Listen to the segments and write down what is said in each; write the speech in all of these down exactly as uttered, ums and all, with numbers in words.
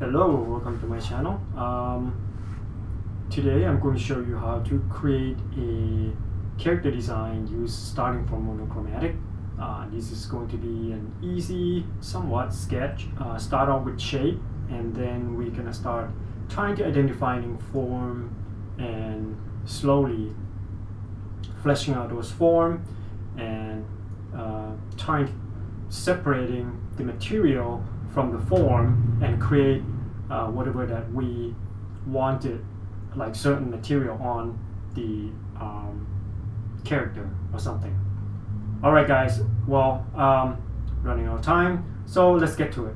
Hello, welcome to my channel. Um, today I'm going to show you how to create a character design use starting from monochromatic. Uh, this is going to be an easy, somewhat sketch. Uh, start off with shape, and then we're gonna start trying to identifying form and slowly fleshing out those form and uh, trying separating the material from the form and create uh, whatever that we wanted, like certain material on the um, character or something. Alright guys, well, um, running out of time, so let's get to it.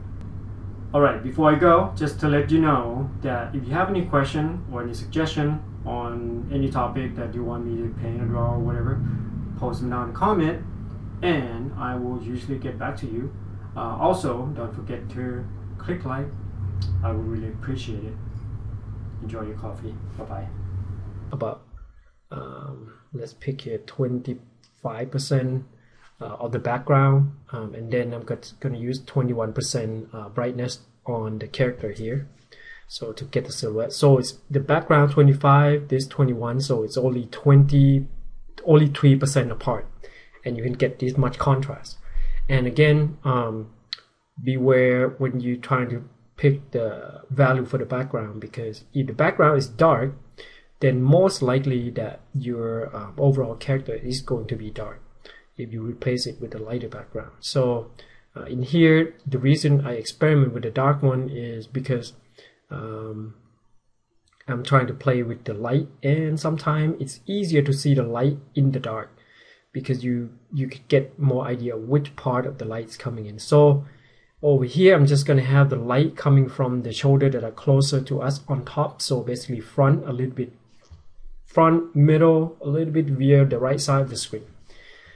Alright, before I go, just to let you know that if you have any question or any suggestion on any topic that you want me to paint or draw or whatever, post them down in the comment and I will usually get back to you. Uh, also, don't forget to click like. I would really appreciate it. Enjoy your coffee. Bye bye. About um, let's pick here twenty-five percent uh, of the background, um, and then I'm going to use twenty-one percent uh, brightness on the character here. So to get the silhouette, so it's the background twenty-five, this twenty-one, so it's only twenty, only three percent apart, and you can get this much contrast. And again, um, beware when you're trying to pick the value for the background, because if the background is dark, then most likely that your um, overall character is going to be dark if you replace it with a lighter background. So uh, in here, the reason I experiment with the dark one is because um, I'm trying to play with the light, and sometimes it's easier to see the light in the dark, because you you could get more idea which part of the light's coming in. So over here, I'm just gonna have the light coming from the shoulder that are closer to us on top. So basically front, a little bit front, middle, a little bit via the right side of the screen.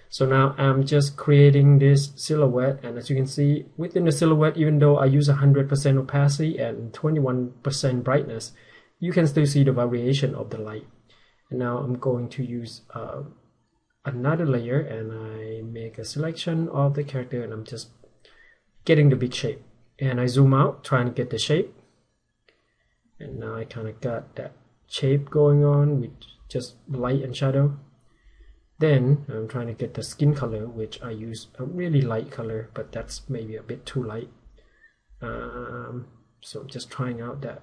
So now I'm just creating this silhouette, and as you can see within the silhouette, even though I use one hundred percent opacity and twenty-one percent brightness, you can still see the variation of the light. And now I'm going to use uh, another layer, and I make a selection of the character, and I'm just getting the big shape, and I zoom out trying to get the shape. And now I kind of got that shape going on with just light and shadow. Then I'm trying to get the skin color, which I use a really light color, but that's maybe a bit too light. Um, so I'm just trying out that.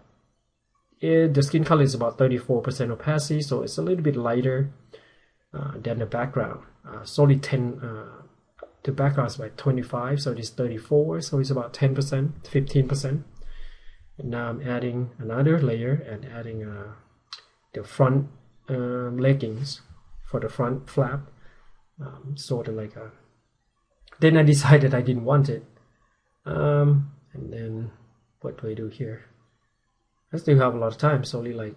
It, the skin color is about thirty-four percent opacity, so it's a little bit lighter Uh, than the background. Uh, it's only ten, uh, the background is like twenty-five, so it is thirty-four, so it's about ten percent, fifteen percent. And now I'm adding another layer and adding uh, the front uh, leggings for the front flap, um, sort of like a. Then I decided I didn't want it. Um, and then what do I do here? I still have a lot of time, it's only like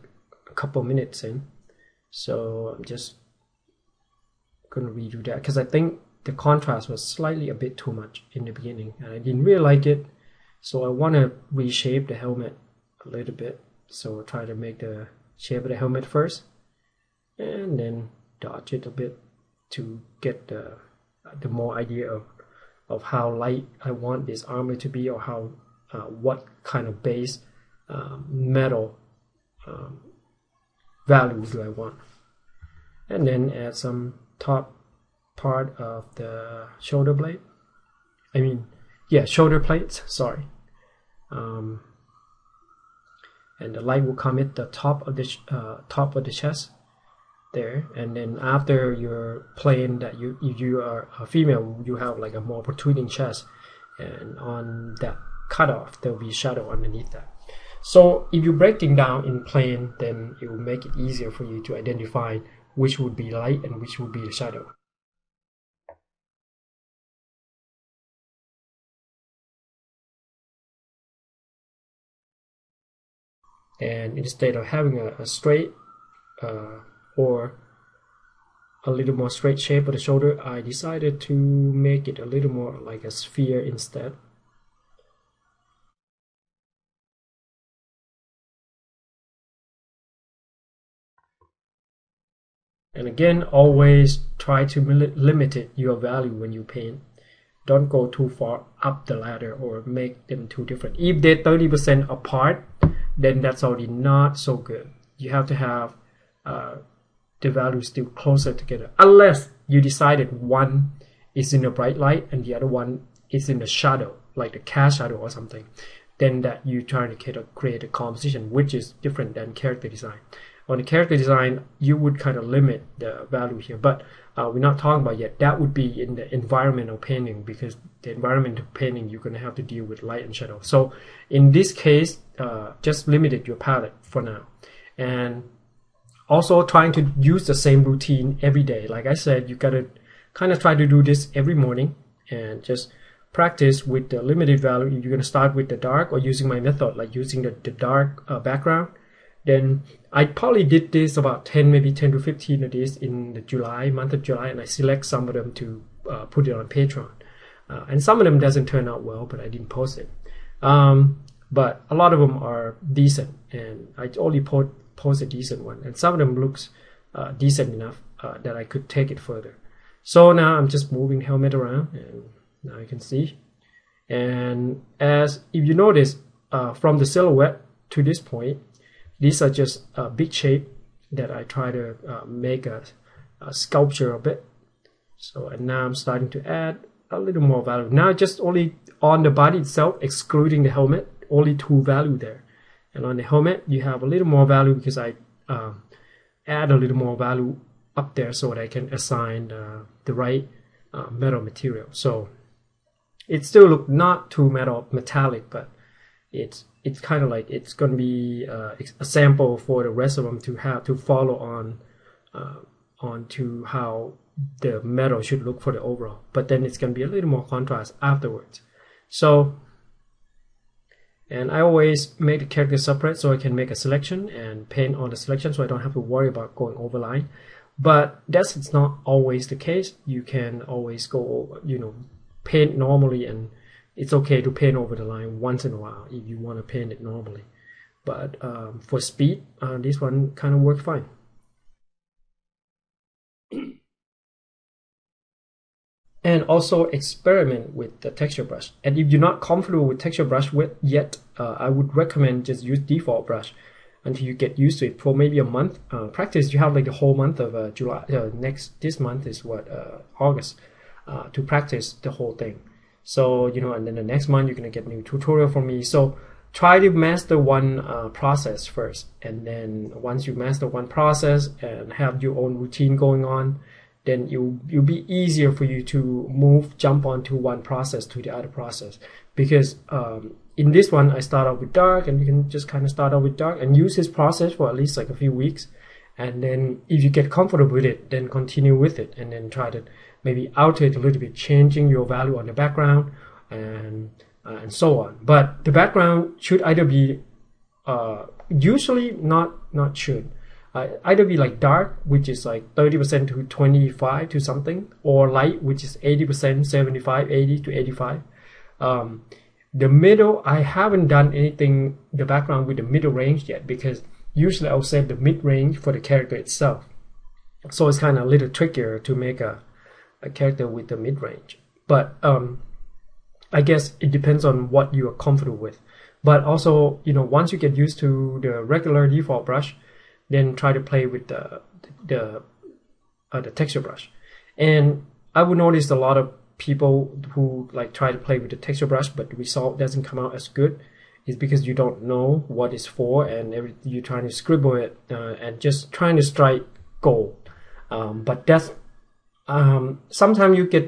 a couple minutes in. So I'm just going to redo that, because I think the contrast was slightly a bit too much in the beginning and I didn't really like it, so I want to reshape the helmet a little bit. So I'll try to make the shape of the helmet first and then dodge it a bit to get the, the more idea of, of how light I want this armor to be, or how uh, what kind of base um, metal um, value do I want. And then add some top part of the shoulder blade, I mean yeah shoulder plates, sorry. Um, and the light will come at the top of the uh, top of the chest there. And then after you're playing that, you if you are a female, you have like a more protruding chest, and on that cutoff there'll be shadow underneath that. So if you're breaking down in plane, then it will make it easier for you to identify which would be light and which would be the shadow. And instead of having a, a straight uh, or a little more straight shape of the shoulder, I decided to make it a little more like a sphere instead. And again, always try to limit your value when you paint, Don't go too far up the ladder or make them too different. If they're thirty percent apart, then that's already not so good. You have to have uh, the values still closer together, unless you decided one is in the bright light and the other one is in the shadow, like the cast shadow or something. Then that you try to create a composition which is different than character design. On the character design, you would kind of limit the value here, but uh, we're not talking about yet. That would be in the environmental painting, because the environmental painting, you're going to have to deal with light and shadow. So in this case, uh, just limited your palette for now. And also trying to use the same routine every day. Like I said, you got to kind of try to do this every morning and just practice with the limited value. You're going to start with the dark, or using my method, like using the, the dark uh, background. Then I probably did this about ten, maybe ten to fifteen of this in the July, month of July, and I select some of them to uh, put it on Patreon. Uh, and some of them doesn't turn out well, but I didn't post it. Um, but a lot of them are decent, and I only po post a decent one. And some of them looks uh, decent enough uh, that I could take it further. So now I'm just moving helmet around, and now you can see. And as if you notice, uh, from the silhouette to this point, these are just a uh, big shape that I try to uh, make a, a sculpture of it. So, and now I'm starting to add a little more value. Now just only on the body itself, excluding the helmet, only two value there. And on the helmet, you have a little more value because I um, add a little more value up there so that I can assign uh, the right uh, metal material. So it still look not too metal metallic, but it's it's kind of like it's going to be uh, a sample for the rest of them to have to follow on uh, on to how the metal should look for the overall. But then it's going to be a little more contrast afterwards. So, and I always make the character separate so I can make a selection and paint on the selection, so I don't have to worry about going over line. But that's it's not always the case. You can always go, you know, paint normally, and it's okay to paint over the line once in a while if you want to paint it normally. But um, for speed, uh, this one kind of worked fine. And also experiment with the texture brush. And if you're not comfortable with texture brush yet, uh, I would recommend just use default brush until you get used to it for maybe a month. Uh, practice, you have like the whole month of uh, July. Uh, next, this month is what, uh, August, uh, to practice the whole thing. So, you know, and then the next month you're going to get new tutorial from me. So try to master one uh, process first. And then once you master one process and have your own routine going on, then you, you'll be easier for you to move, jump onto one process to the other process. Because um, in this one, I start out with dark, and you can just kind of start out with dark and use this process for at least like a few weeks. And then if you get comfortable with it, then continue with it, and then try to maybe alter it a little bit, changing your value on the background, and uh, and so on. But the background should either be, uh, usually not not should, uh, either be like dark, which is like thirty percent to twenty-five to something, or light, which is eighty percent, seventy-five, eighty to eighty-five. Um, the middle, I haven't done anything, the background with the middle range yet, because usually I'll save the mid-range for the character itself. So it's kind of a little trickier to make a a character with the mid-range, but um, I guess it depends on what you are comfortable with. But also, you know, once you get used to the regular default brush, then try to play with the the uh, the texture brush. And I would notice a lot of people who like try to play with the texture brush, but the result doesn't come out as good. It's because you don't know what it's for, and every, you're trying to scribble it uh, and just trying to strike gold. Um, but that's Um, sometimes you get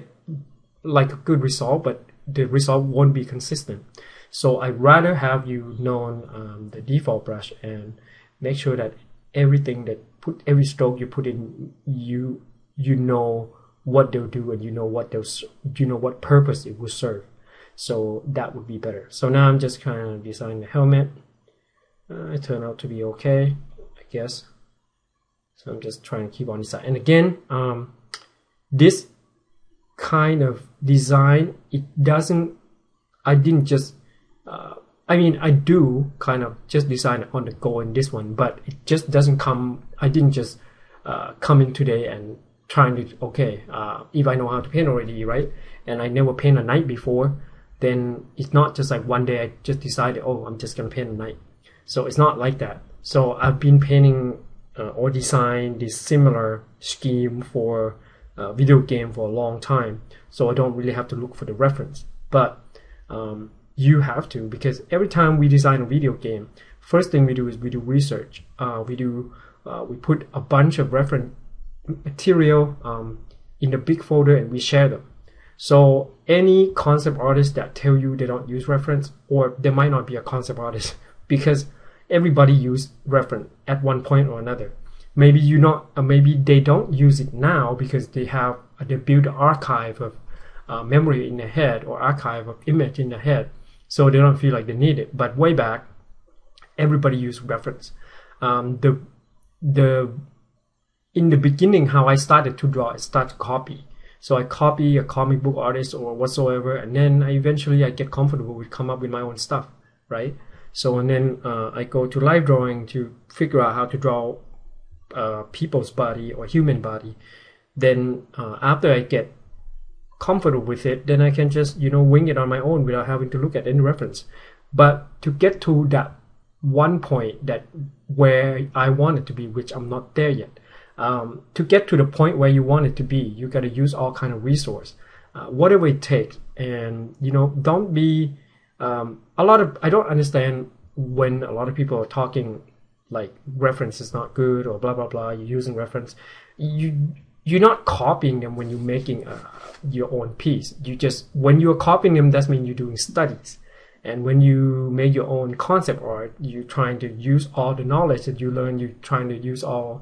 like a good result, but the result won't be consistent. So I'd rather have you known um, the default brush and make sure that everything that put every stroke you put in, you you know what they'll do, and you know what they'll you know what purpose it will serve. So that would be better. So now I'm just kind of designing the helmet. Uh, it turned out to be okay, I guess. So I'm just trying to keep on this side. And again, um. This kind of design, it doesn't, I didn't just, uh, I mean, I do kind of just design on the go in this one, but it just doesn't come, I didn't just uh, come in today and trying to, okay, uh, if I know how to paint already, right, and I never paint a night before, then it's not just like one day I just decided, oh, I'm just going to paint a night. So it's not like that. So I've been painting uh, or design this similar scheme for uh, video game for a long time. So I don't really have to look for the reference. But um, you have to, because every time we design a video game, first thing we do is we do research. Uh, we do uh, we put a bunch of reference material um, in the big folder and we share them. So any concept artist that tell you they don't use reference, or they might not be a concept artist, because everybody use reference at one point or another. Maybe you not, uh, maybe they don't use it now because they have uh, they build an archive of uh, memory in their head, or archive of image in their head, so they don't feel like they need it. But way back, everybody used reference. Um, the the in the beginning, how I started to draw, I started to copy. So I copy a comic book artist or whatsoever, and then I eventually I get comfortable with come up with my own stuff, right? So and then uh, I go to live drawing to figure out how to draw uh, people's body or human body. Then uh, after I get comfortable with it, then I can just, you know, wing it on my own without having to look at any reference. But to get to that one point that where I want it to be, which I'm not there yet. Um, to get to the point where you want it to be, you got to use all kind of resource, uh, whatever it takes. And you know, don't be um, a lot of. I don't understand when a lot of people are talking like reference is not good or blah blah blah. You're using reference. You you're not copying them when you're making a, your own piece. You just when you're copying them, that means you're doing studies. And when you make your own concept art, you're trying to use all the knowledge that you learn. You're trying to use all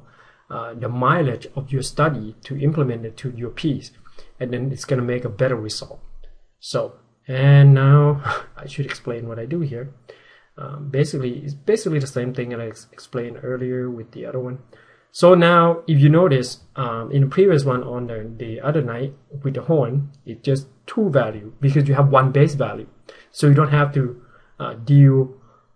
Uh, the mileage of your study to implement it to your piece, and then it's going to make a better result. So, and now I should explain what I do here. Um, basically, it's basically the same thing that I ex explained earlier with the other one. So now, if you notice, um, in the previous one on the, the other night with the horn, it's just two value because you have one base value. So you don't have to uh, deal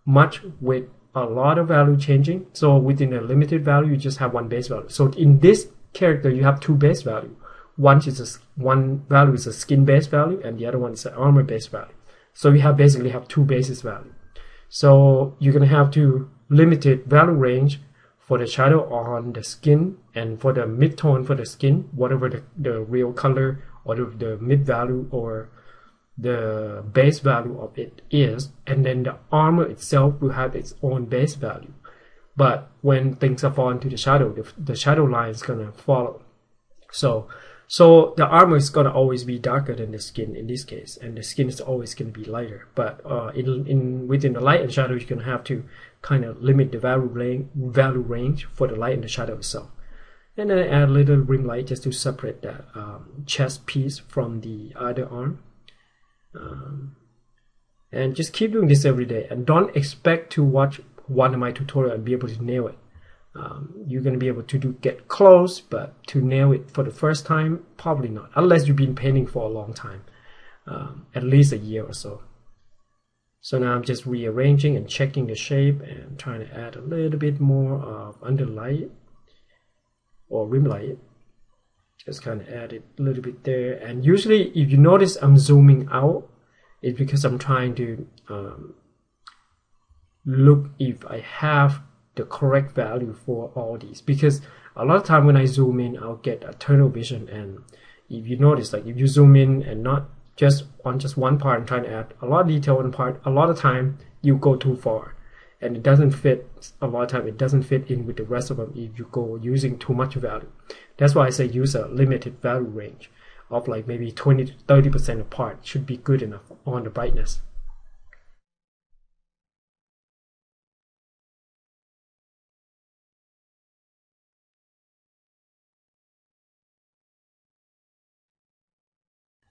much with a lot of value changing. So within a limited value, you just have one base value. So in this character, you have two base value. One is a, one value is a skin base value, and the other one is an armor base value. So you have basically have two bases value. So you're gonna have to limit it value range for the shadow on the skin, and for the mid tone for the skin, whatever the, the real color or the, the mid value or the base value of it is, and then the armor itself will have its own base value. But when things are falling to the shadow, the, the shadow line is gonna follow. So, so the armor is gonna always be darker than the skin in this case, and the skin is always gonna be lighter. But uh, in, in within the light and shadow, you're gonna have to kind of limit the value range, value range for the light and the shadow itself. And then I add a little rim light just to separate that um, chest piece from the other arm. Um, and just keep doing this every day, and don't expect to watch one of my tutorials and be able to nail it. Um, you're going to be able to do get close, but to nail it for the first time, probably not, unless you've been painting for a long time, um, at least a year or so. So now I'm just rearranging and checking the shape and trying to add a little bit more of underlight or rim light. Just kind of add it a little bit there. And usually, if you notice I'm zooming out, it's because I'm trying to um, look if I have the correct value for all these. Because a lot of time when I zoom in, I'll get a tunnel vision. And if you notice, like if you zoom in and not just on just one part and trying to add a lot of detail on part, a lot of time you go too far. And it doesn't fit, a lot of time it doesn't fit in with the rest of them if you go using too much value. That's why I say use a limited value range of like maybe twenty to thirty percent apart should be good enough on the brightness.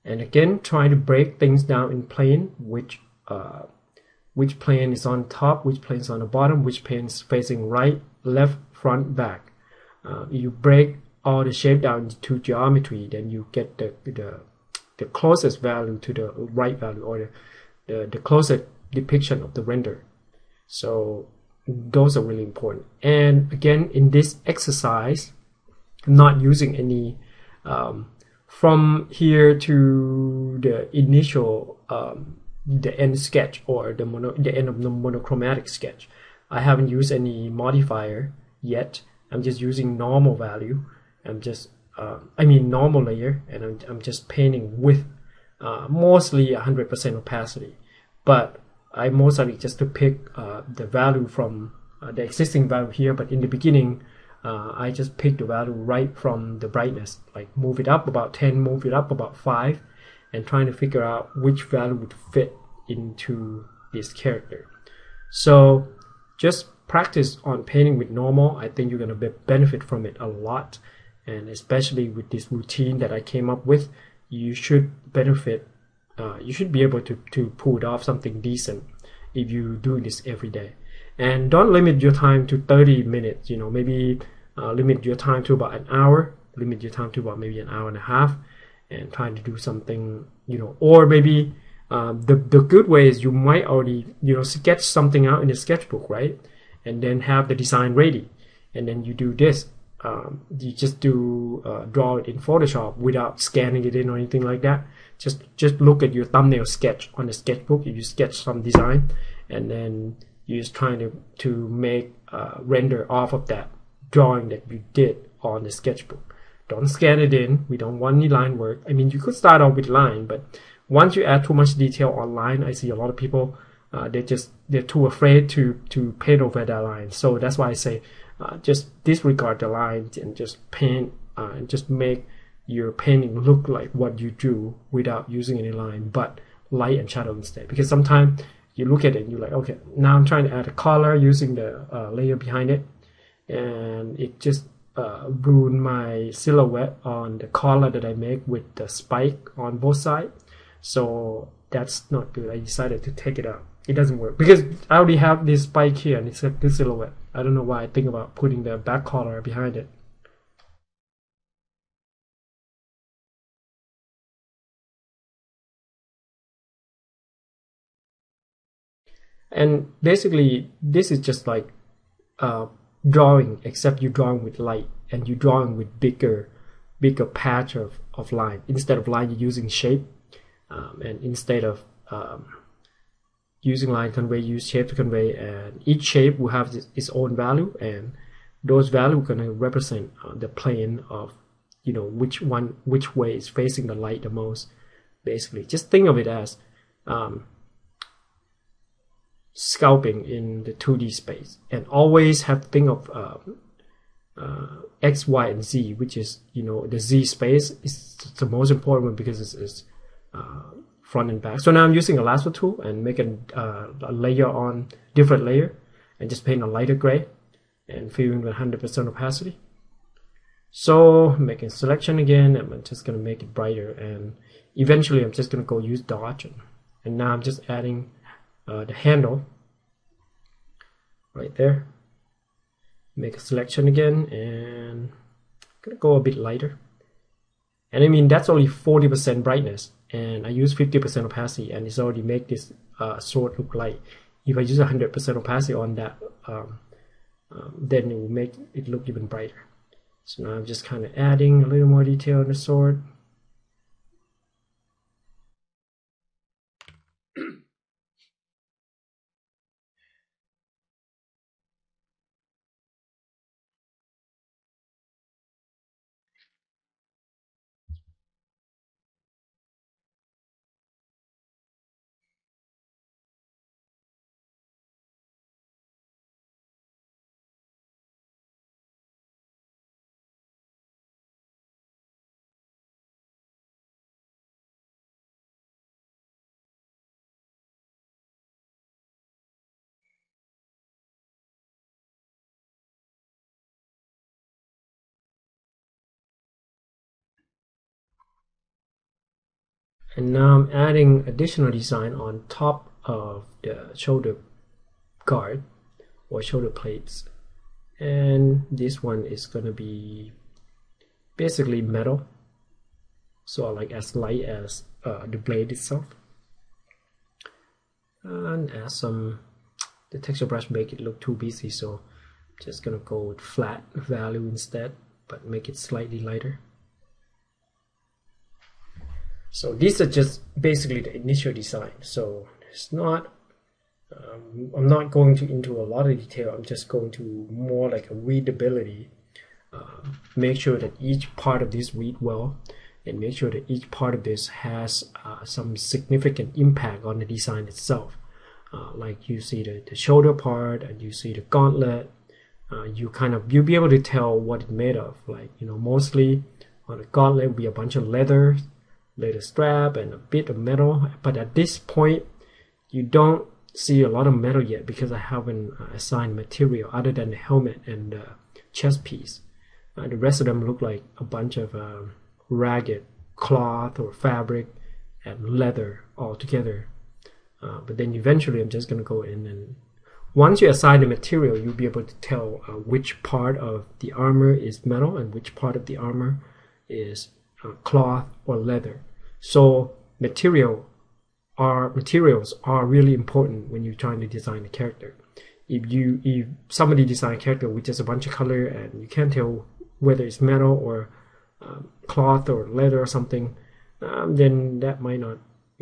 And again, try to break things down in plane, which uh, which plane is on top, which plane is on the bottom, which plane is facing right, left, front, back. Uh, you break all the shape down to geometry, then you get the the, the closest value to the right value, or the, the, the closest depiction of the render. So those are really important. And again, in this exercise, I'm not using any Um, from here to the initial, um, the end sketch or the, mono, the end of the monochromatic sketch, I haven't used any modifier yet. I'm just using normal value. I'm just, uh, I mean normal layer, and I'm, I'm just painting with uh, mostly one hundred percent opacity. But I mostly just to pick uh, the value from uh, the existing value here, but in the beginning, uh, I just pick the value right from the brightness, like move it up about ten, move it up about five, and trying to figure out which value would fit into this character. So just practice on painting with normal. I think you're going to benefit from it a lot, and especially with this routine that I came up with, you should benefit. Uh, you should be able to, to pull off something decent if you do this every day. And don't limit your time to thirty minutes, you know, maybe uh, limit your time to about an hour, limit your time to about maybe an hour and a half, and trying to do something, you know, or maybe um, the, the good way is you might already, you know, sketch something out in a sketchbook, right? And then have the design ready. And then you do this. Um, you just do uh, draw it in Photoshop without scanning it in or anything like that. Just just look at your thumbnail sketch on the sketchbook. If you sketch some design, and then you're just trying to to make uh, render off of that drawing that you did on the sketchbook. Don't scan it in. We don't want any line work. I mean, you could start off with line, but once you add too much detail on line, I see a lot of people uh, they just they're too afraid to to paint over that line. So that's why I say uh, just disregard the lines and just paint uh, and just make your painting look like what you do without using any line, but light and shadow instead. Because sometimes you look at it and you're like, okay, now I'm trying to add a color using the uh, layer behind it, and it just uh, ruined my silhouette on the color that I make with the spike on both sides. So that's not good. I decided to take it out. It doesn't work because I already have this spike here and it's a good silhouette. I don't know why I think about putting the back color behind it. And basically, this is just like uh, drawing, except you're drawing with light and you're drawing with bigger, bigger patch of, of line. Instead of line, you're using shape, um, and instead of um, using line convey, use shape to convey. And each shape will have this, its own value, and those values are going to represent uh, the plane of, you know, which one, which way is facing the light the most. Basically, just think of it as Um, scalping in the two D space, and always have to think of uh, uh, X, Y, and Z, which is, you know, the Z space is the most important one because it's, it's uh, front and back. So now I'm using a lasso tool and making uh, a layer on different layer and just paint a lighter gray and fill in with one hundred percent opacity. So making selection again, and I'm just going to make it brighter, and eventually I'm just going to go use dodge, and, and now I'm just adding Uh, the handle right there. Make a selection again, and I'm gonna go a bit lighter. And I mean, that's only forty percent brightness, and I use fifty percent opacity, and it's already make this uh, sword look light. If I use one hundred percent opacity on that, um, um, then it will make it look even brighter. So now I'm just kind of adding a little more detail on the sword. And now I'm adding additional design on top of the shoulder guard or shoulder plates, and this one is going to be basically metal, so like as light as uh, the blade itself. And add some, the texture brush make it look too busy, so I'm just going to go with flat value instead, but make it slightly lighter. So these are just basically the initial design. So it's not, um, I'm not going to into a lot of detail. I'm just going to more like a readability. Uh, make sure that each part of this read well, and make sure that each part of this has uh, some significant impact on the design itself. Uh, like you see the, the shoulder part, and you see the gauntlet. Uh, you kind of you'll be able to tell what it's made of. Like you know, mostly on the gauntlet will be a bunch of leather, leather strap, and a bit of metal. But at this point, you don't see a lot of metal yet because I haven't assigned material other than the helmet and the chest piece. Uh, the rest of them look like a bunch of um, ragged cloth or fabric and leather all together. Uh, but then eventually, I'm just gonna go in and once you assign the material, you'll be able to tell uh, which part of the armor is metal and which part of the armor is uh, cloth or leather. So material are materials are really important when you're trying to design a character. If you if somebody design a character with just a bunch of color and you can't tell whether it's metal or um, cloth or leather or something, um, then that might not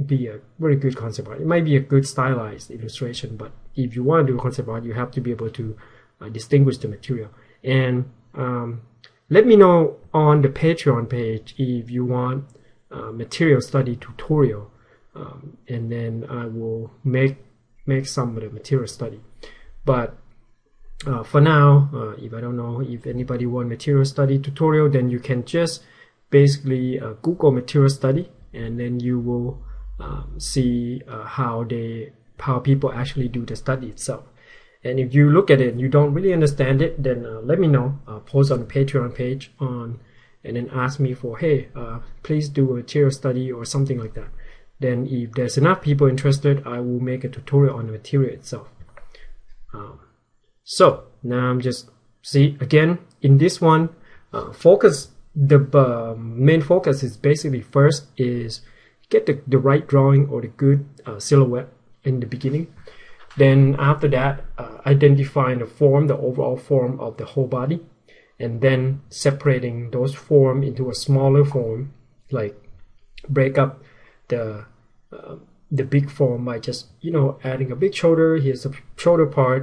be a very good concept art. It might be a good stylized illustration, but if you want to do concept art, you have to be able to uh, distinguish the material. And um, let me know on the Patreon page if you want a material study tutorial, um, and then I will make make some of the material study. But uh, for now, uh, if I don't know if anybody want material study tutorial, then you can just basically uh, Google material study, and then you will Um, see uh, how they how people actually do the study itself. And if you look at it and you don't really understand it, then uh, let me know. Uh, post on the Patreon page on and then ask me for, hey, uh, please do a material study or something like that. Then if there's enough people interested, I will make a tutorial on the material itself. Um, so now I'm just see again in this one uh, focus the uh, main focus is basically first is get the, the right drawing or the good uh, silhouette in the beginning. Then after that, uh, identifying the form, the overall form of the whole body, and then separating those form into a smaller form, like break up the uh, the big form by just you know adding a big shoulder. Here's the shoulder part,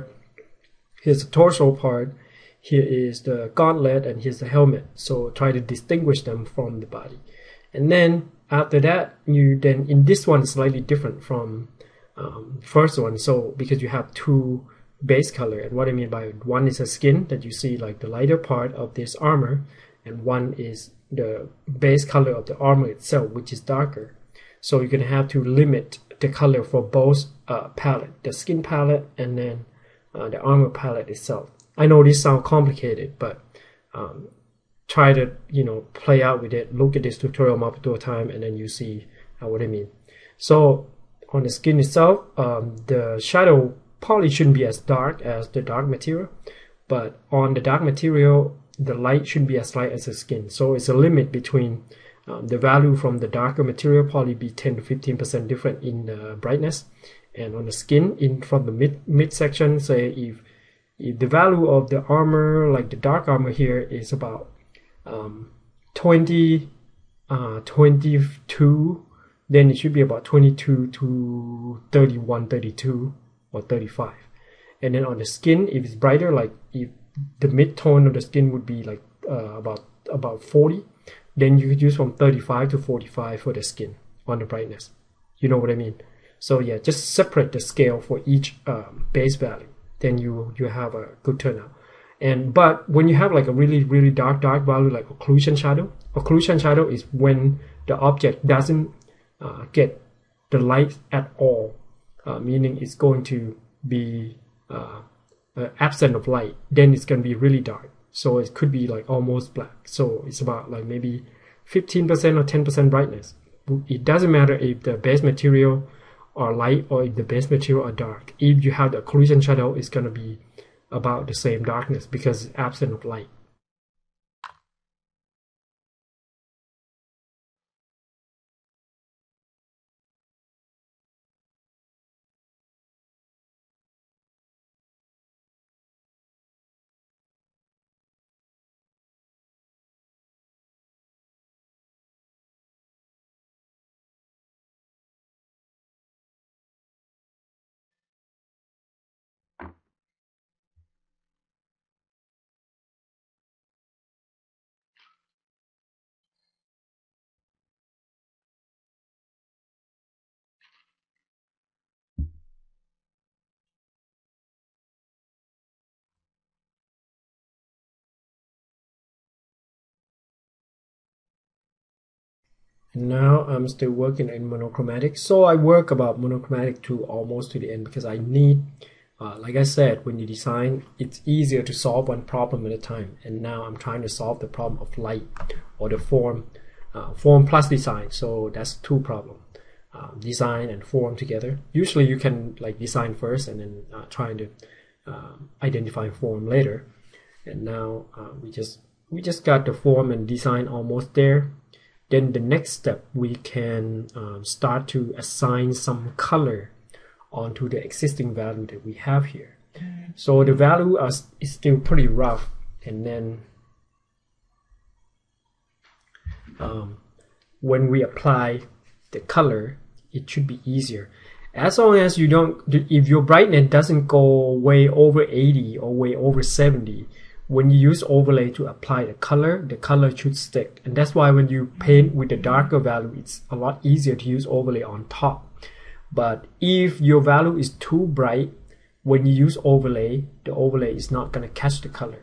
here's the torso part, here is the gauntlet, and here's the helmet. So try to distinguish them from the body, and then after that, you then in this one slightly different from um, first one. So because you have two base color, and what I mean by one is a skin that you see like the lighter part of this armor, and one is the base color of the armor itself, which is darker. So you're gonna have to limit the color for both uh, palette, the skin palette, and then uh, the armor palette itself. I know this sounds complicated, but um, try to you know play out with it. Look at this tutorial multiple times, and then you see uh, what I mean. So on the skin itself, um, the shadow probably shouldn't be as dark as the dark material, but on the dark material, the light should be as light as the skin. So it's a limit between um, the value from the darker material probably be ten to fifteen percent different in the brightness, and on the skin in from the mid midsection, say if if the value of the armor, like the dark armor here, is about Um, twenty, twenty-two, then it should be about twenty-two to thirty-one, thirty-two, or thirty-five. And then on the skin, if it's brighter, like if the mid tone of the skin would be like uh, about about forty, then you could use from thirty-five to forty-five for the skin on the brightness. You know what I mean? So yeah, just separate the scale for each um, base value. Then you you have a good turnout. And but when you have like a really really dark dark value like occlusion shadow, occlusion shadow is when the object doesn't uh, get the light at all, uh, meaning it's going to be uh, uh, absent of light. Then it's going to be really dark. So it could be like almost black. So it's about like maybe fifteen percent or ten percent brightness. It doesn't matter if the base material are light or if the base material are dark. If you have the occlusion shadow, it's going to be about the same darkness because it's absent of light. And now I'm still working in monochromatic, so I work about monochromatic to almost to the end, because I need, uh, like I said, when you design, it's easier to solve one problem at a time. And now I'm trying to solve the problem of light, or the form, uh, form plus design. So that's two problems. Uh, design and form together. Usually you can like design first and then uh, trying to uh, identify form later. And now uh, we just we just got the form and design almost there. Then the next step, we can um, start to assign some color onto the existing value that we have here. So the value are, is still pretty rough, and then um, when we apply the color, it should be easier, as long as you don't, if your brightness doesn't go way over eighty or way over seventy, when you use overlay to apply the color, the color should stick. And that's why when you paint with the darker value, it's a lot easier to use overlay on top. But if your value is too bright, when you use overlay, the overlay is not going to catch the color.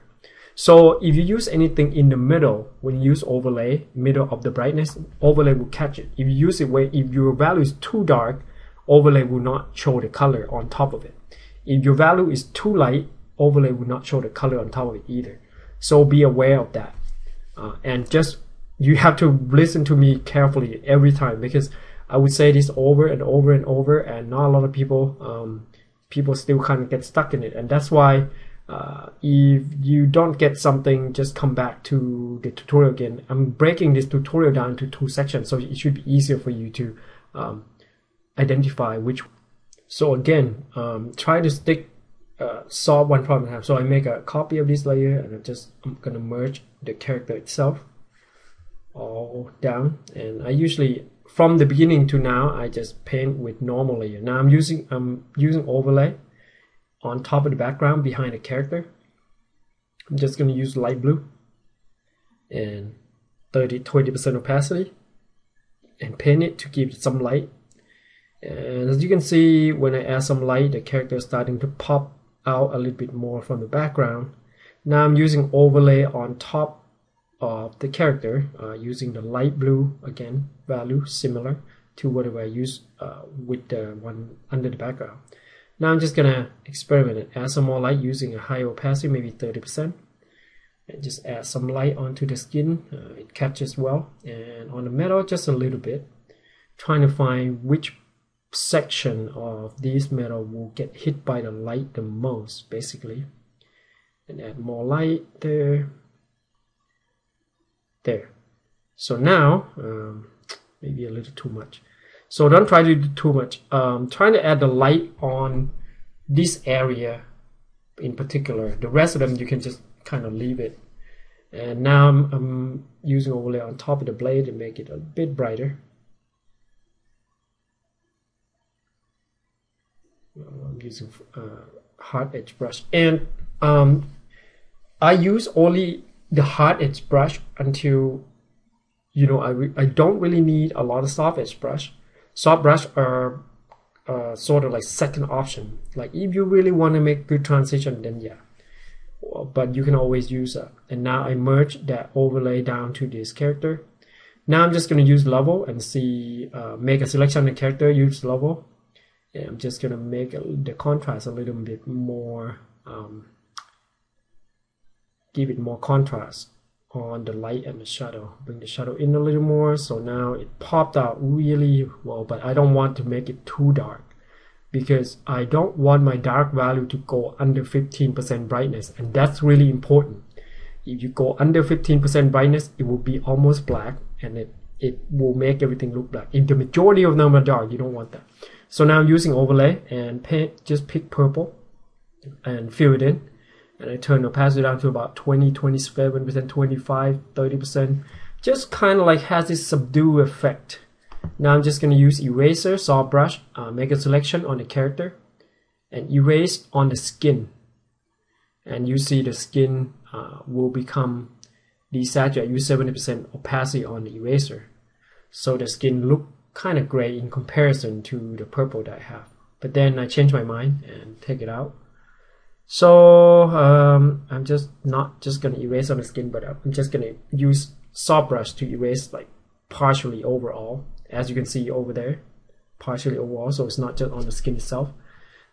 So if you use anything in the middle, when you use overlay, middle of the brightness, overlay will catch it. If you use it where, if your value is too dark, overlay will not show the color on top of it. If your value is too light, overlay will not show the color on top of it either. So be aware of that. Uh, and just, you have to listen to me carefully every time, because I would say this over and over and over, and not a lot of people, um, people still kind of get stuck in it. And that's why, Uh, if you don't get something, just come back to the tutorial again. I'm breaking this tutorial down to two sections, so it should be easier for you to um, identify which. So again, um, try to stick, uh, solve one problem at a time. So I make a copy of this layer, and I'm just I'm gonna merge the character itself all down. And I usually, from the beginning to now, I just paint with normal layer. Now I'm using I'm using overlay on top of the background behind the character. I'm just going to use light blue and thirty, twenty percent opacity and paint it to give it some light. And as you can see, when I add some light, the character is starting to pop out a little bit more from the background. Now I'm using overlay on top of the character, uh, using the light blue again, value similar to whatever I use uh, with the one under the background. Now I'm just gonna experiment and add some more light using a high opacity, maybe thirty percent, and just add some light onto the skin. Uh, it catches well, and on the metal just a little bit, trying to find which section of these metal will get hit by the light the most, basically. And add more light there, there. So now um, maybe a little too much. So don't try to do too much. Um, trying to add the light on this area in particular. The rest of them you can just kind of leave it. And now I'm, I'm using overlay on top of the blade to make it a bit brighter. I'm using uh, hard edge brush, and um, I use only the hard edge brush until, you know, I re I don't really need a lot of soft edge brush. Soft brush are uh, sort of like second option. Like if you really want to make good transition, then yeah. But you can always use that. And now I merge that overlay down to this character. Now I'm just going to use level and see, uh, make a selection of the character, use level. And I'm just going to make the contrast a little bit more, um, give it more contrast on the light and the shadow. Bring the shadow in a little more. So now it popped out really well, but I don't want to make it too dark, because I don't want my dark value to go under fifteen percent brightness, and that's really important. If you go under fifteen percent brightness, it will be almost black, and it, it will make everything look black. If the majority of them are dark, you don't want that. So now I'm using overlay and paint, just pick purple and fill it in. And I turn the opacity down to about twenty, twenty-seven percent, twenty-five, thirty percent. Just kind of like has this subdue effect. Now I'm just going to use eraser, soft brush, uh, make a selection on the character, and erase on the skin. And you see the skin uh, will become desaturated. Use seventy percent opacity on the eraser. So the skin look kind of gray in comparison to the purple that I have. But then I change my mind and take it out. So um, I'm just not just going to erase on the skin, but I'm just going to use soft brush to erase like partially overall, as you can see over there, partially overall, so it's not just on the skin itself.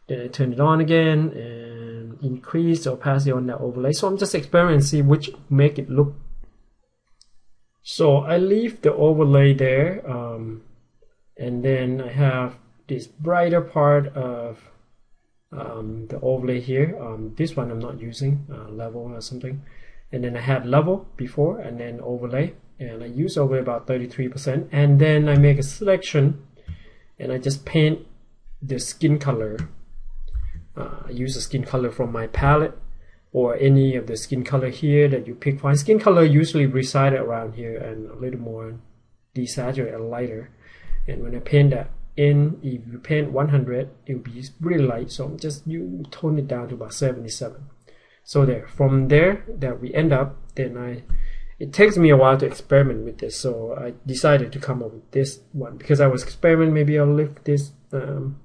Then I turn it on again and increase the opacity on that overlay. So I'm just experimenting, see which make it look. So I leave the overlay there, um, and then I have this brighter part of um, the overlay here. Um, this one I'm not using, uh, level or something. And then I had level before and then overlay, and I use overlay about thirty-three percent, and then I make a selection and I just paint the skin color. Uh, I use the skin color from my palette or any of the skin color here that you pick from. Skin color usually reside around here and a little more desaturated and lighter, and when I paint that in, if you paint one hundred, it will be really light, so I'm just you tone it down to about seventy-seven. So there, from there that we end up, then I, it takes me a while to experiment with this, so I decided to come up with this one because I was experimenting. Maybe I'll lift this um,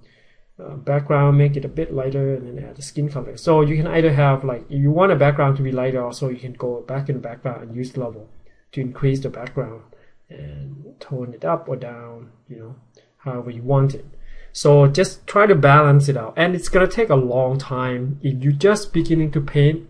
uh, background, make it a bit lighter, and then add the skin color. So you can either have, like, if you want a background to be lighter, also you can go back in the background and use level to increase the background and tone it up or down, you know, however you want it. So just try to balance it out, and it's gonna take a long time. If you're just beginning to paint,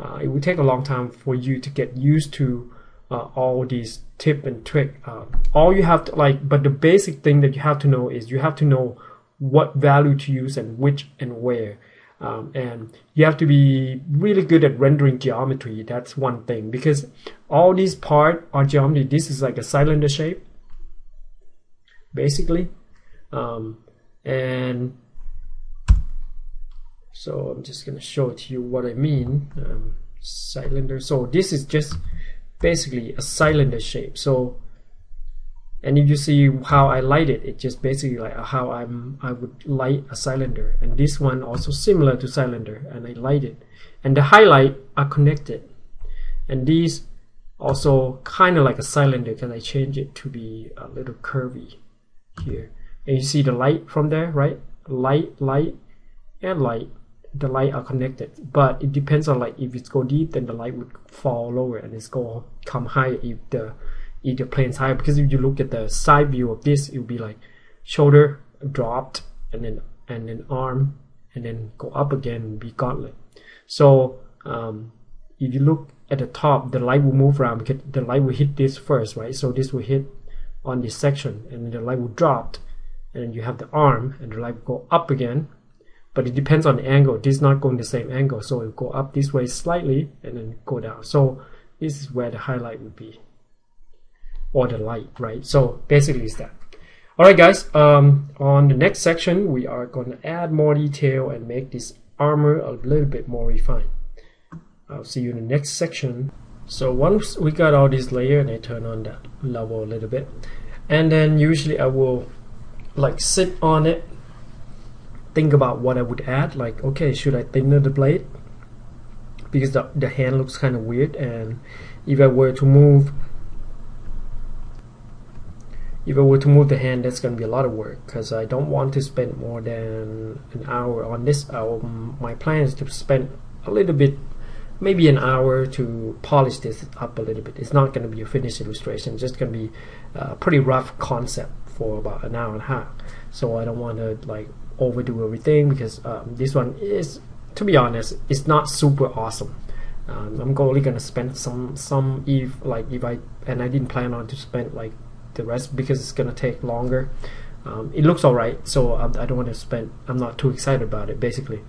uh, it will take a long time for you to get used to uh, all these tip and trick. Uh, all you have to like, but the basic thing that you have to know is you have to know what value to use and which and where. Um, and you have to be really good at rendering geometry. That's one thing, because all these parts are geometry. This is like a cylinder shape, basically. Um, And so I'm just going to show to you what I mean. Um, cylinder. So this is just basically a cylinder shape. So, and if you see how I light it, it's just basically like how I'm I would light a cylinder. And this one also similar to cylinder, and I light it. And the highlight are connected. And these also kind of like a cylinder because I change it to be a little curvy here. And you see the light from there, right? Light, light, and light. The light are connected, but it depends on, like, if it's go deep, then the light would fall lower, and it's gonna come higher if the if the plane's higher. Because if you look at the side view of this, it will be like shoulder dropped, and then and then arm, and then go up again and be gauntlet. So um, if you look at the top, the light will move around because the light will hit this first, right? So this will hit on this section, and then the light will drop. And you have the arm, and the light will go up again, but it depends on the angle. This is not going the same angle, so it will go up this way slightly and then go down. So this is where the highlight would be, or the light, right? So basically it's that. Alright guys, um, on the next section we are going to add more detail and make this armor a little bit more refined. I'll see you in the next section. So once we got all this layer, and I turn on the level a little bit, and then usually I will like sit on it, think about what I would add. Like, okay, should I thinner the blade? Because the, the hand looks kind of weird, and if I were to move, if I were to move the hand, that's going to be a lot of work, because I don't want to spend more than an hour on this. Hour. My plan is to spend a little bit, maybe an hour, to polish this up a little bit. It's not going to be a finished illustration, it's just going to be a pretty rough concept for about an hour and a half. So I don't want to like overdo everything, because um, this one is, to be honest, it's not super awesome. Um, I'm only gonna spend some some if like if I and I didn't plan on to spend like the rest because it's gonna take longer. Um, it looks alright, so I, I don't want to spend. I'm not too excited about it basically.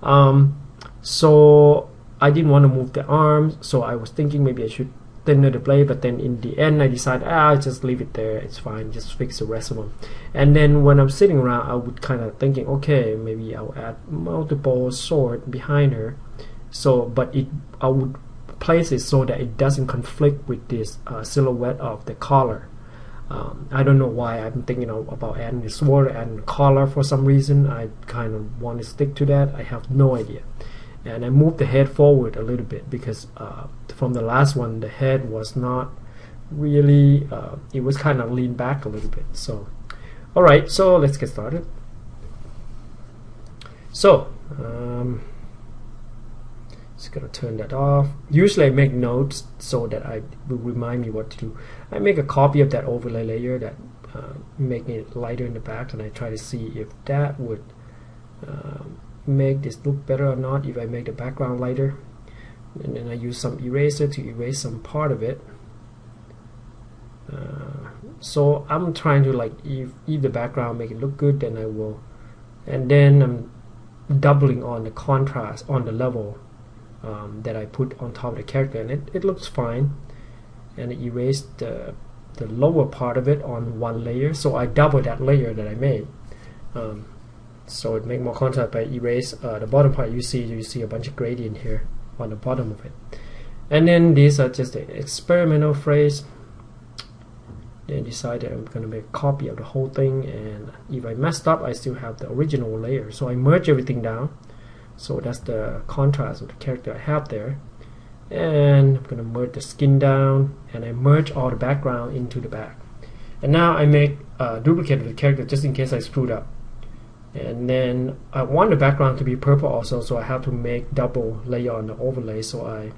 Um, so I didn't want to move the arms, so I was thinking maybe I should thinner the blade, but then in the end I decide, ah, I'll just leave it there, it's fine, just fix the rest of them. And then when I'm sitting around, I would kind of thinking, okay, maybe I'll add multiple sword behind her, so but it I would place it so that it doesn't conflict with this uh, silhouette of the collar. um, I don't know why I'm thinking of, about adding the sword and the collar. For some reason I kind of want to stick to that, I have no idea. And I moved the head forward a little bit because uh, from the last one the head was not really, uh, it was kind of leaned back a little bit. So alright, so let's get started. So um, Just gonna turn that off. Usually I make notes so that I will remind me what to do. I make a copy of that overlay layer, that uh, making it lighter in the back, and I try to see if that would uh, make this look better or not, if I make the background lighter. And then I use some eraser to erase some part of it. Uh, so I'm trying to, like, if, if the background make it look good, then I will. And then I'm doubling on the contrast on the level um, that I put on top of the character, and it, it looks fine. And I erased the, the lower part of it on one layer, so I double that layer that I made. Um, so it make more contrast. But I erase uh, the bottom part. You see, you see a bunch of gradient here on the bottom of it. And then these are just the experimental phrase. Then decide that I'm gonna make a copy of the whole thing, and if I messed up, I still have the original layer. So I merge everything down. So that's the contrast of the character I have there. And I'm gonna merge the skin down, and I merge all the background into the back. And now I make a duplicate of the character just in case I screwed up. And then I want the background to be purple also, so I have to make double layer on the overlay. So I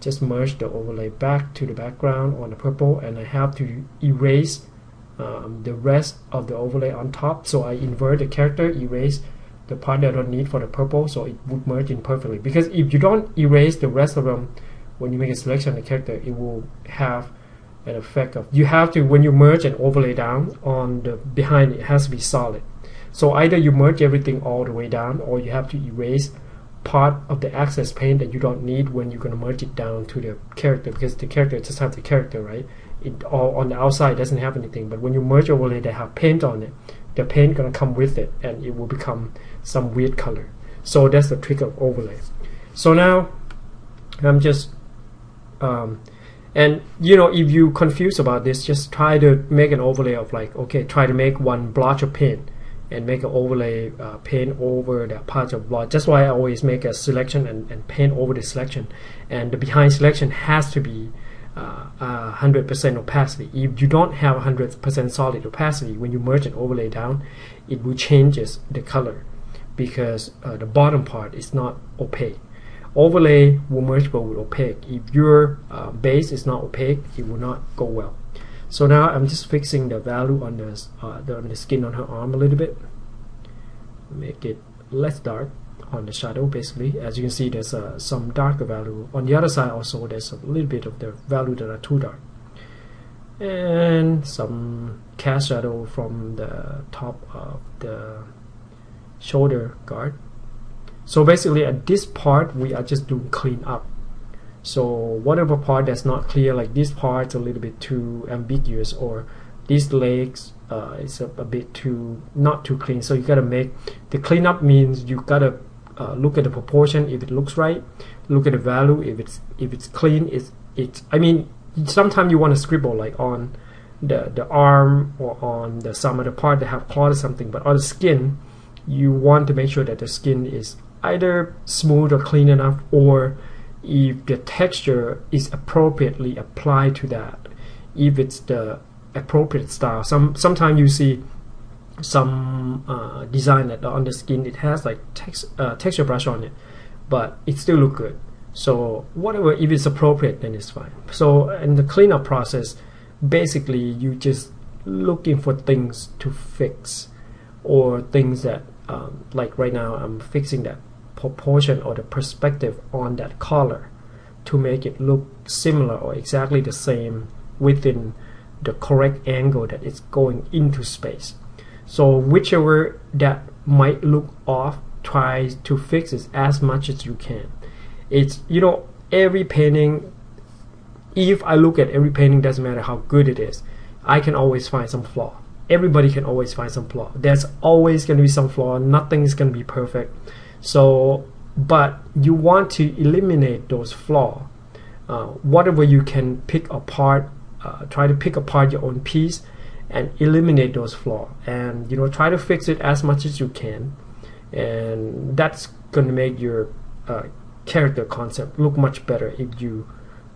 just merge the overlay back to the background on the purple, and I have to erase um, the rest of the overlay on top. So I invert the character, erase the part that I don't need for the purple, so it would merge in perfectly. Because if you don't erase the rest of them, when you make a selection of the character, it will have an effect of, you have to, when you merge and overlay down on the behind, it has to be solid. So either you merge everything all the way down, or you have to erase part of the access pane that you don't need when you're gonna merge it down to the character, because the character just has the character, right? It all on the outside doesn't have anything, but when you merge overlay, they have paint on it. The paint gonna come with it, and it will become some weird color. So that's the trick of overlay. So now I'm just um, and you know, if you confused about this, just try to make an overlay of, like, okay, try to make one blotch of paint and make an overlay uh, paint over that part of blotch. That's why I always make a selection and, and paint over the selection, and the behind selection has to be uh, one hundred percent opacity. If you don't have one hundred percent solid opacity, when you merge and overlay down, it will changes the color, because uh, the bottom part is not opaque. Overlay will merge but with opaque. If your uh, base is not opaque, it will not go well. So now I'm just fixing the value on the, uh, the, on the skin on her arm a little bit. Make it less dark on the shadow, basically. As you can see, there's uh, some darker value. On the other side also, there's a little bit of the value that are too dark. And some cast shadow from the top of the shoulder guard. So basically at this part, we are just doing clean up. So whatever part that's not clear, like this part's a little bit too ambiguous, or these legs uh, is a, a bit too, not too clean. So you gotta make, the cleanup means you gotta uh, look at the proportion if it looks right, look at the value if it's if it's clean. It's it's. I mean, sometimes you want to scribble like on the the arm or on the some other part that have claw or something, but on the skin, you want to make sure that the skin is either smooth or clean enough, or if the texture is appropriately applied to that, if it's the appropriate style. Some sometimes you see some uh, design that on the skin, it has like text, uh, texture brush on it, but it still look good. So whatever, if it's appropriate, then it's fine. So in the cleanup process, basically you just looking for things to fix, or things that um, like right now I'm fixing that proportion or the perspective on that color to make it look similar or exactly the same within the correct angle that it's going into space. So whichever that might look off, try to fix it as much as you can. It's, you know, every painting, if I look at every painting, doesn't matter how good it is, I can always find some flaw. Everybody can always find some flaw. There's always going to be some flaw. Nothing is going to be perfect. So, but you want to eliminate those flaws. Uh, whatever you can pick apart, uh, try to pick apart your own piece and eliminate those flaws. And, you know, try to fix it as much as you can. And that's going to make your uh, character concept look much better if you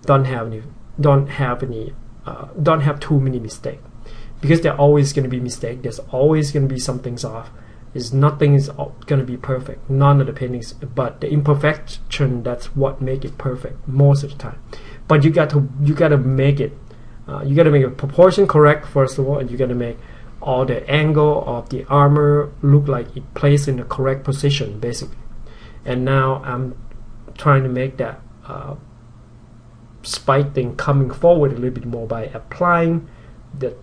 don't have any, don't have any, uh, don't have too many mistakes. Because there are always going to be mistakes. There's always going to be some things off. is nothing is going to be perfect. None of the paintings, but the imperfection, that's what make it perfect most of the time. But you got to you got to make it. Uh, you got to make a proportion correct first of all, and you got to make all the angle of the armor look like it placed in the correct position, basically. And now I'm trying to make that uh, spike thing coming forward a little bit more by applying the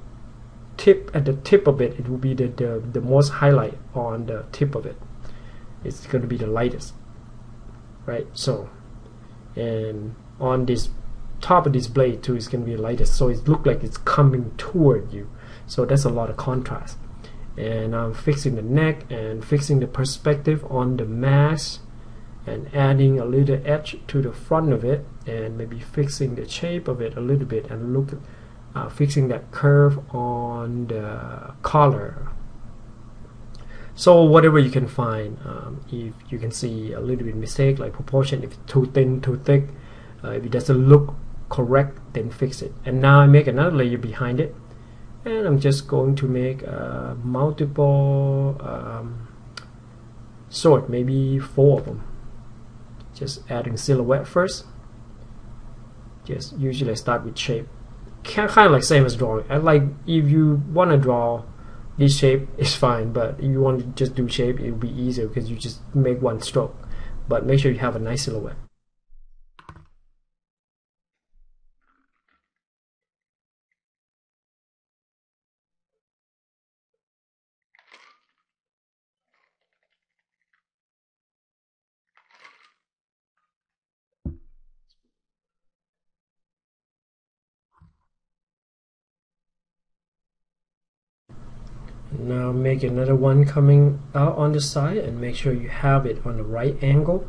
tip at the tip of it. It will be the, the, the most highlight on the tip of it. It's going to be the lightest, right? So, and on this top of this blade too, it's going to be the lightest. So it looks like it's coming toward you. So that's a lot of contrast. And I'm fixing the neck and fixing the perspective on the mask and adding a little edge to the front of it, and maybe fixing the shape of it a little bit, and look uh, fixing that curve on the collar. So whatever you can find, um, if you can see a little bit mistake like proportion, if it's too thin, too thick, uh, if it doesn't look correct, then fix it. And now I make another layer behind it, and I'm just going to make uh, multiple um, sort, maybe four of them. Just adding silhouette first. Just usually I start with shape, kind of like same as drawing. I like, if you want to draw this shape, it's fine, but if you want to just do shape, it'll be easier because you just make one stroke. But make sure you have a nice silhouette. Now make another one coming out on the side, and make sure you have it on the right angle.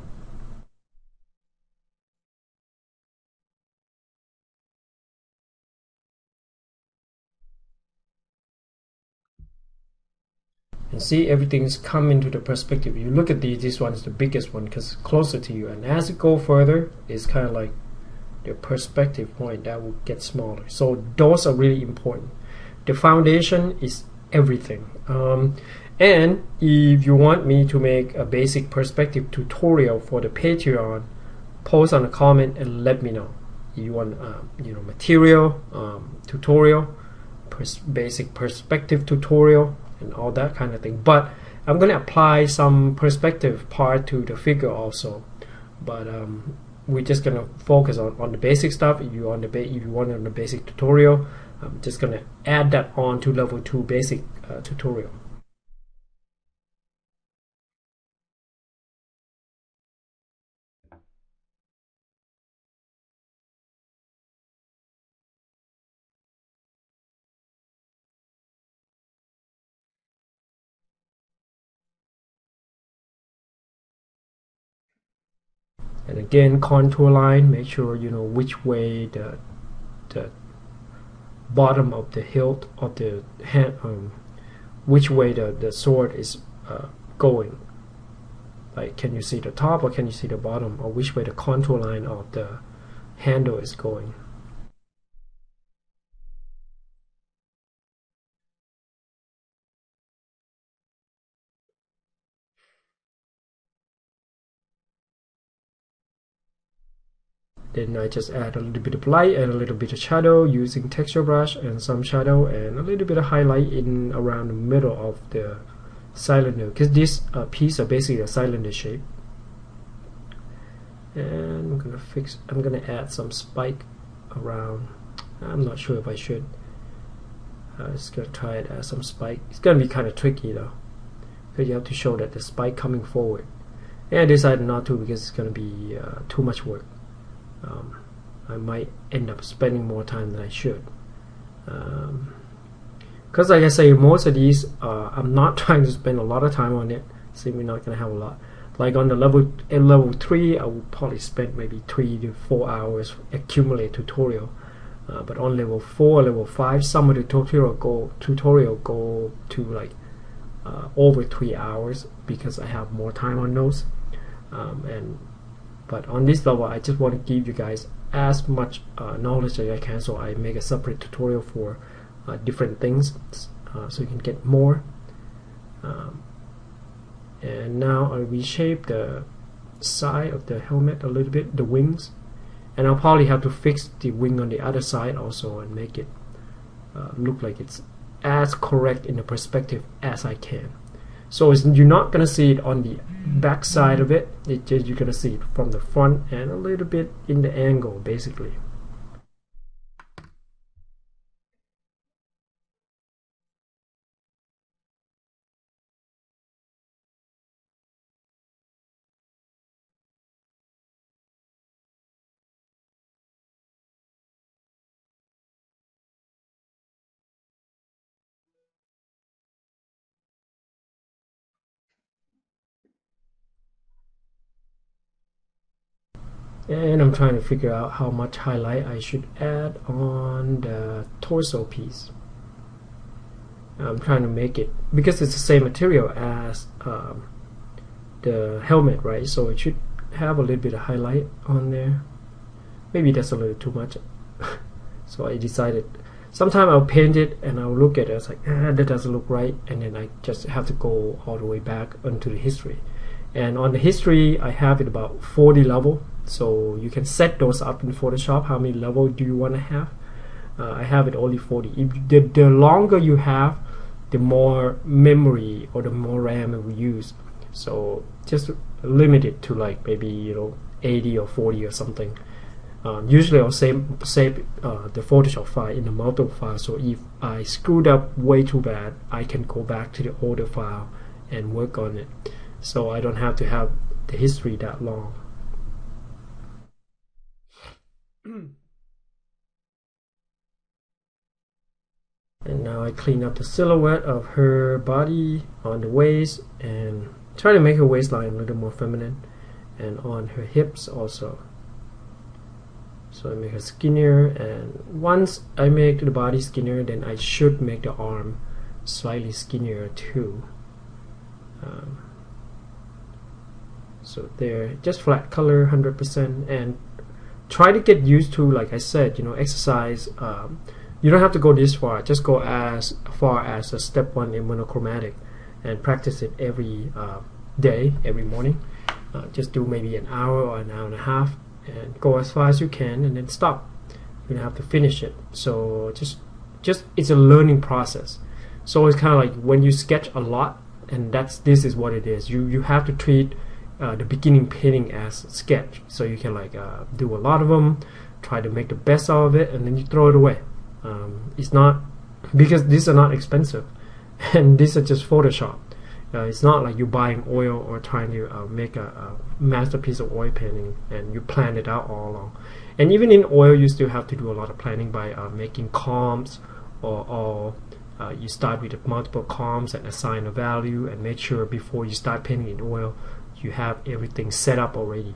And see, everything's come into the perspective. You look at these, this one's the biggest one because it's closer to you, and as it go further, it's kind of like the perspective point that will get smaller. So those are really important. The foundation is everything. Um, and if you want me to make a basic perspective tutorial for the Patreon, post on a comment and let me know. You want um, you know, material, um, tutorial, pers basic perspective tutorial, and all that kind of thing. But I'm going to apply some perspective part to the figure also. But um, we're just going to focus on, on the basic stuff. If you on the if you want on the basic tutorial, I'm just going to add that on to level two basic uh, tutorial. And again, contour line, make sure you know which way the, the bottom of the hilt of the hand, um, which way the, the sword is uh, going. Like, can you see the top or can you see the bottom, or which way the contour line of the handle is going. Then I just add a little bit of light and a little bit of shadow using texture brush, and some shadow and a little bit of highlight in around the middle of the cylinder, because this uh, piece are basically a cylinder shape. And I'm gonna fix. I'm gonna add some spike around. I'm not sure if I should. I'm just gonna try and add some spike. It's gonna be kind of tricky though, because you have to show that the spike coming forward. And I decided not to because it's gonna be uh, too much work. Um, I might end up spending more time than I should, because um, like I say, most of these uh, I'm not trying to spend a lot of time on it, so we're not gonna have a lot. Like on the level at level three, I will probably spend maybe three to four hours accumulate tutorial, uh, but on level four, level five, some of the tutorial go tutorial go to like uh, over three hours because I have more time on those, um, and. But on this level, I just want to give you guys as much uh, knowledge as I can, so I make a separate tutorial for uh, different things, uh, so you can get more. Um, And now I reshape the side of the helmet a little bit, the wings, and I'll probably have to fix the wing on the other side also and make it uh, look like it's as correct in the perspective as I can. So it's, you're not gonna see it on the back side of it, it just, you're gonna see it from the front and a little bit in the angle basically. And I'm trying to figure out how much highlight I should add on the torso piece. I'm trying to make it, because it's the same material as um, the helmet, right? So it should have a little bit of highlight on there. Maybe that's a little too much. So I decided, sometime I'll paint it and I'll look at it, it's like, ah, that doesn't look right. And then I just have to go all the way back onto the history. And on the history, I have it about forty level. So you can set those up in Photoshop, how many level do you want to have. uh, I have it only forty. If the, the longer you have, the more memory or the more RAM it will use, so just limit it to like maybe, you know, eighty or forty or something. Um, usually I'll save, save uh, the Photoshop file in the multiple file, so if I screwed up way too bad, I can go back to the older file and work on it, so I don't have to have the history that long. And now I clean up the silhouette of her body on the waist and try to make her waistline a little more feminine, and on her hips also. So I make her skinnier, and once I make the body skinnier, then I should make the arm slightly skinnier too. Um, so there, just flat color one hundred percent, and try to get used to, like I said, you know, exercise. Um, you don't have to go this far, just go as far as a step one in monochromatic and practice it every uh, day, every morning. Uh, just do maybe an hour or an hour and a half and go as far as you can and then stop. You don't have to finish it. So just, just it's a learning process. So it's kind of like when you sketch a lot, and that's, this is what it is. You, you have to treat Uh, the beginning painting as sketch, so you can like uh, do a lot of them, try to make the best out of it, and then you throw it away. Um, it's not, because these are not expensive and these are just Photoshop. Uh, it's not like you're buying oil or trying to uh, make a, a masterpiece of oil painting and you plan it out all along. And even in oil you still have to do a lot of planning by uh, making columns, or, or uh, you start with multiple columns and assign a value and make sure before you start painting in oil you have everything set up already.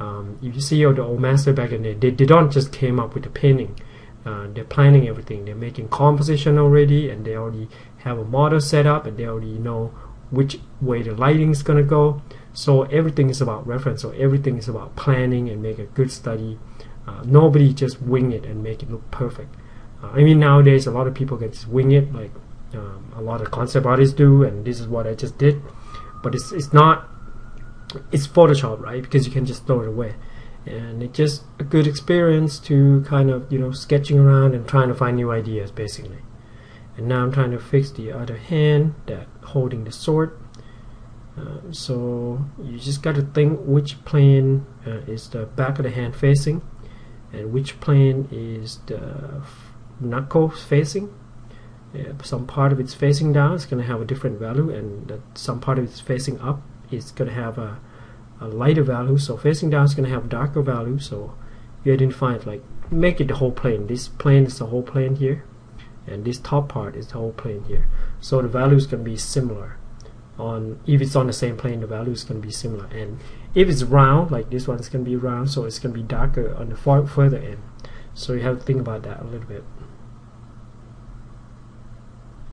Um, if you see all the old master back in there, they, they don't just came up with the painting. Uh, they're planning everything. They're making composition already, and they already have a model set up, and they already know which way the lighting is gonna go. So everything is about reference. So everything is about planning and make a good study. Uh, nobody just wing it and make it look perfect. Uh, I mean, nowadays a lot of people can just wing it, like um, a lot of concept artists do, and this is what I just did. But it's it's not. It's Photoshop, right? Because you can just throw it away, and it's just a good experience to kind of, you know, sketching around and trying to find new ideas basically. And now I'm trying to fix the other hand that holding the sword. Um, so you just got to think which plane uh, is the back of the hand facing, and which plane is the knuckle facing. Yeah, some part of it's facing down, it's going to have a different value, and that some part of it's facing up, it's going to have a, a lighter value. So facing down is going to have darker value. So you identify it, like make it the whole plane. This plane is the whole plane here, and this top part is the whole plane here. So the value is going to be similar. On if it's on the same plane, the value is going to be similar. And if it's round, like this one is going to be round, so it's going to be darker on the far, further end. So you have to think about that a little bit.